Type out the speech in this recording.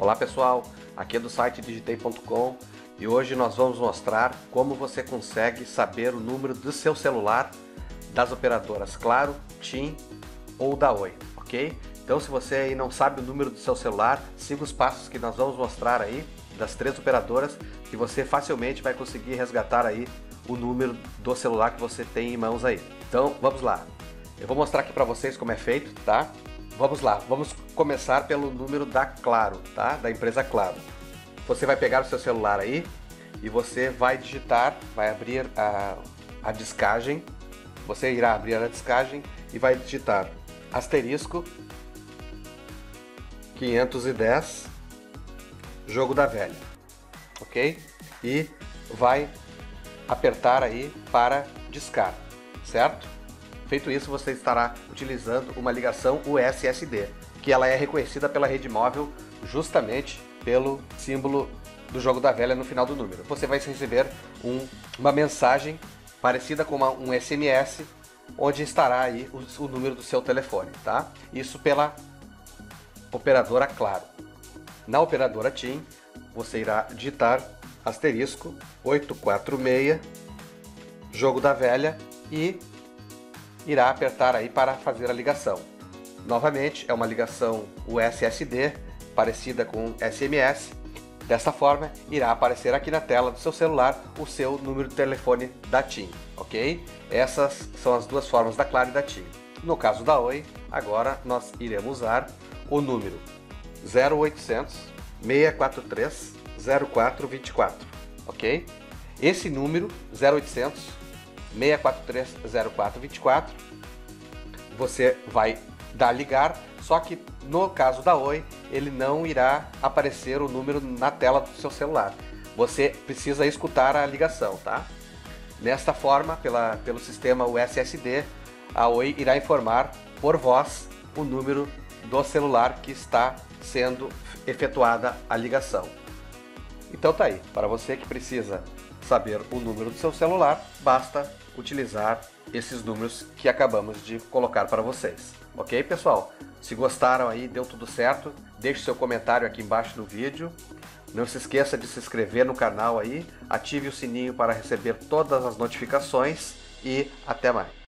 Olá pessoal, aqui é do site digitei.com e hoje nós vamos mostrar como você consegue saber o número do seu celular das operadoras Claro, TIM ou da Oi, ok? Então se você aí não sabe o número do seu celular, siga os passos que nós vamos mostrar aí das três operadoras que você facilmente vai conseguir resgatar aí o número do celular que você tem em mãos aí. Então vamos lá, eu vou mostrar aqui para vocês como é feito, tá? Vamos lá, vamos começar pelo número da Claro, tá? Da empresa Claro. Você vai pegar o seu celular aí e você vai digitar, vai abrir a discagem. Você irá abrir a discagem e vai digitar asterisco 510 jogo da velha, ok? E vai apertar aí para discar, certo? Feito isso, você estará utilizando uma ligação USSD, que ela é reconhecida pela rede móvel justamente pelo símbolo do jogo da velha no final do número. Você vai receber uma mensagem parecida com um SMS, onde estará aí o número do seu telefone, tá? Isso pela operadora Claro. Na operadora TIM, você irá digitar asterisco 846, jogo da velha, e irá apertar aí para fazer a ligação. Novamente é uma ligação USSD, parecida com SMS. Dessa forma, irá aparecer aqui na tela do seu celular o seu número de telefone da TIM, ok? Essas são as duas formas da Claro e da TIM. No caso da Oi, agora nós iremos usar o número 0800 643 0424, ok? Esse número 0800 643 0424, você vai dar ligar, só que no caso da Oi, ele não irá aparecer o número na tela do seu celular. Você precisa escutar a ligação, tá? Nesta forma, pelo sistema USSD, a Oi irá informar por voz o número do celular que está sendo efetuada a ligação. Então tá aí, para você que precisa saber o número do seu celular, basta utilizar esses números que acabamos de colocar para vocês. Ok, pessoal? Se gostaram aí, deu tudo certo, deixe seu comentário aqui embaixo do vídeo. Não se esqueça de se inscrever no canal aí, ative o sininho para receber todas as notificações e até mais.